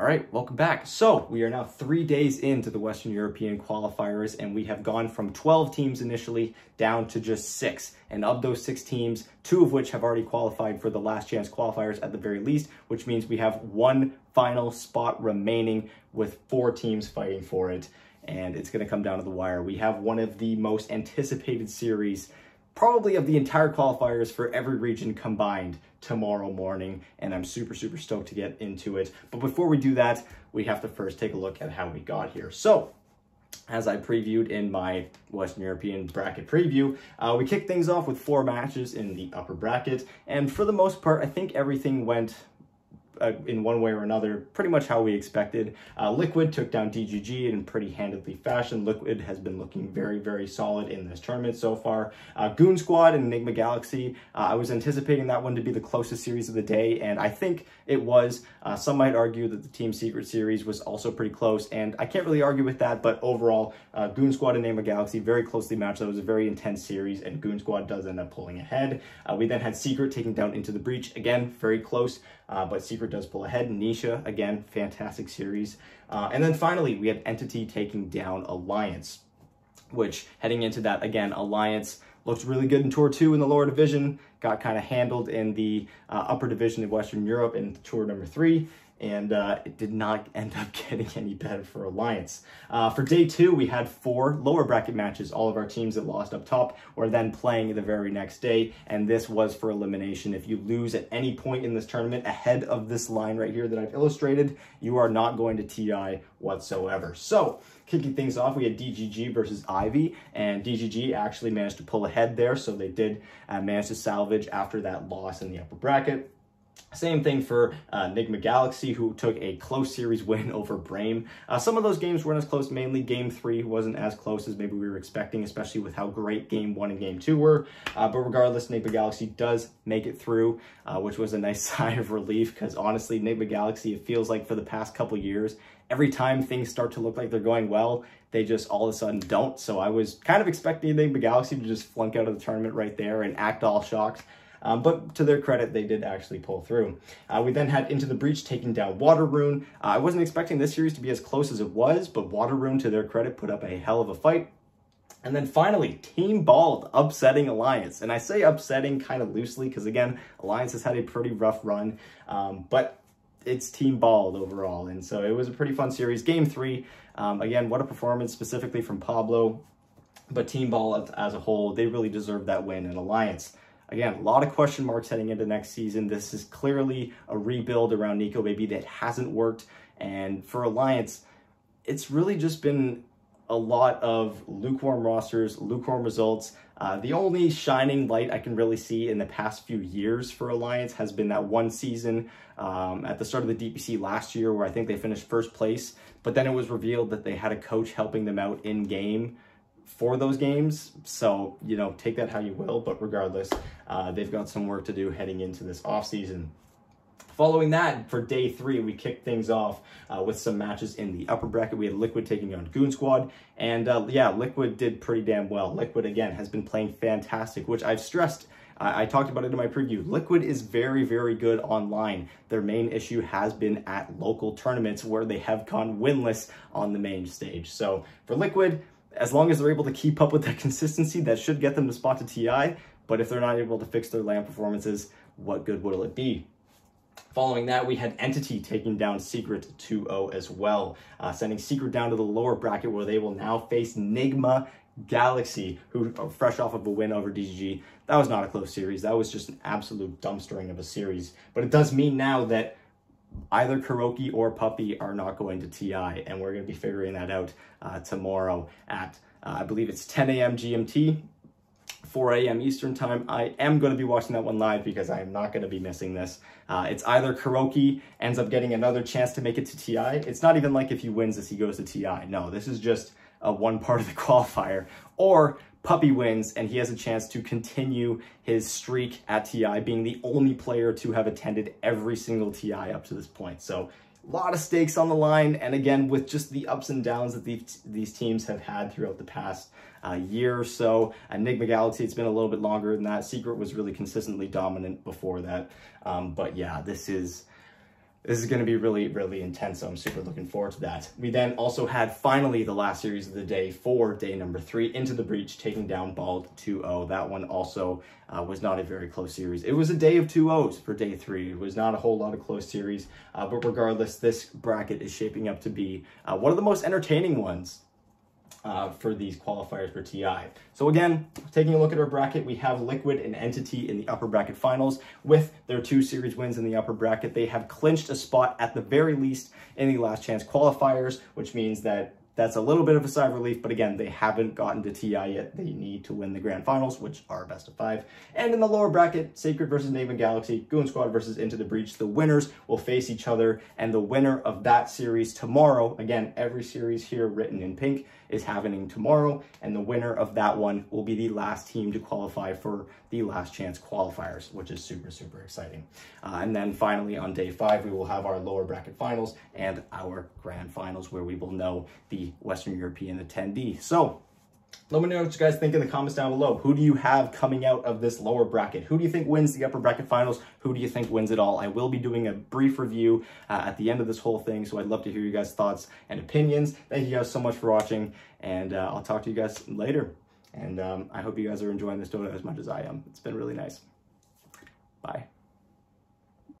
All right, welcome back. So we are now 3 days into the Western European qualifiers, and we have gone from 12 teams initially down to just 6. And of those 6 teams, 2 of which have already qualified for the last chance qualifiers at the very least, which means we have one final spot remaining with 4 teams fighting for it. And it's going to come down to the wire. We have one of the most anticipated series probably of the entire qualifiers for every region combined tomorrow morning, and I'm super stoked to get into it. But before we do that, we have to first take a look at how we got here. So as I previewed in my Western European bracket preview, we kicked things off with 4 matches in the upper bracket, and for the most part I think everything went in one way or another pretty much how we expected. Liquid took down DGG in pretty handedly fashion. Liquid has been looking very solid in this tournament so far. Goon Squad and Enigma Galaxy, I was anticipating that one to be the closest series of the day, and I think it was. Some might argue that the Team Secret series was also pretty close, and I can't really argue with that, but overall Goon Squad and Enigma Galaxy very closely matched. That was a very intense series, and Goon Squad does end up pulling ahead. We then had Secret taking down Into the Breach, again very close, but Secret does pull ahead. Nisha, again, fantastic series. And then finally, we had Entity taking down Alliance, which heading into that, again, Alliance looked really good in Tour 2 in the lower division, got kind of handled in the upper division of Western Europe in Tour number 3. And it did not end up getting any better for Alliance. For day 2, we had 4 lower bracket matches, all of our teams that lost up top were then playing the very next day, and this was for elimination. If you lose at any point in this tournament ahead of this line right here that I've illustrated, you are not going to TI whatsoever. So kicking things off, we had DGG versus Ivy, and DGG actually managed to pull ahead there, so they did manage to salvage after that loss in the upper bracket. Same thing for Enigma Galaxy, who took a close series win over Brame. Some of those games weren't as close, mainly Game 3 wasn't as close as maybe we were expecting, especially with how great Game 1 and Game 2 were. But regardless, Enigma Galaxy does make it through, which was a nice sigh of relief, because honestly, Enigma Galaxy, it feels like for the past couple years, every time things start to look like they're going well, they just all of a sudden don't. So I was kind of expecting Enigma Galaxy to just flunk out of the tournament right there and act all shocked. But to their credit, they did actually pull through. We then had Into the Breach taking down Water Rune. I wasn't expecting this series to be as close as it was, but Water Rune, to their credit, put up a hell of a fight. And then finally, Team Bald upsetting Alliance. And I say upsetting kind of loosely because, again, Alliance has had a pretty rough run, but it's Team Bald overall. And so it was a pretty fun series. Game 3, again, what a performance specifically from Pablo. But Team Bald as a whole, they really deserved that win in Alliance. Again, a lot of question marks heading into next season. This is clearly a rebuild around Nico Baby that hasn't worked. And for Alliance, it's really just been a lot of lukewarm rosters, lukewarm results. The only shining light I can really see in the past few years for Alliance has been that one season at the start of the DPC last year where I think they finished first place. But then it was revealed that they had a coach helping them out in-game for those games, so you know, take that how you will, but regardless, they've got some work to do heading into this offseason. Following that, for day 3, we kicked things off with some matches in the upper bracket. We had Liquid taking on Goon Squad, and yeah, Liquid did pretty damn well. Liquid, again, has been playing fantastic, which I've stressed. I talked about it in my preview. Liquid is very good online. Their main issue has been at local tournaments where they have gone winless on the main stage. So for Liquid, as long as they're able to keep up with that consistency, that should get them to spot to TI, but if they're not able to fix their LAN performances, what good will it be? Following that, we had Entity taking down Secret 2-0 as well, sending Secret down to the lower bracket where they will now face Nigma Galaxy, who are fresh off of a win over DGG. That was not a close series. That was just an absolute dumpstering of a series, but it does mean now that either Kuroky or Puppey are not going to TI, and we're going to be figuring that out tomorrow at, I believe it's 10 a.m. GMT, 4 a.m. Eastern time. I am going to be watching that one live because I am not going to be missing this. It's either Kuroky ends up getting another chance to make it to TI. It's not even like if he wins this, he goes to TI. No, this is just one part of the qualifier. Or Puppey wins, and he has a chance to continue his streak at TI, being the only player to have attended every single TI up to this point. So a lot of stakes on the line, and again, with just the ups and downs that these teams have had throughout the past year or so. Enigma Galaxy, it's been a little bit longer than that. Secret was really consistently dominant before that. But yeah, this is This is going to be really, really intense, so I'm super looking forward to that. We then also had, finally, the last series of the day for day number 3, Into the Breach, taking down Bald 2-0. That one also was not a very close series. It was a day of 2-0s for day 3. It was not a whole lot of close series, but regardless, this bracket is shaping up to be one of the most entertaining ones for these qualifiers for TI. So again, taking a look at our bracket, we have Liquid and Entity in the upper bracket finals. With their 2 series wins in the upper bracket, they have clinched a spot at the very least in the last chance qualifiers, which means that that's a little bit of a sigh of relief, but again, they haven't gotten to TI yet. They need to win the grand finals, which are best of 5. And in the lower bracket, Secret versus Nigma Galaxy, Goon Squad versus Into the Breach, the winners will face each other, and the winner of that series tomorrow, again, every series here written in pink, is happening tomorrow, and the winner of that one will be the last team to qualify for the last chance qualifiers, which is super, super exciting. And then finally on day 5, we will have our lower bracket finals and our grand finals, where we will know the Western European attendee. So let me know what you guys think in the comments down below. Who do you have coming out of this lower bracket? Who do you think wins the upper bracket finals? Who do you think wins it all? I will be doing a brief review at the end of this whole thing, so I'd love to hear you guys' thoughts and opinions. Thank you guys so much for watching, and I'll talk to you guys later. And I hope you guys are enjoying this Dota as much as I am. It's been really nice. Bye.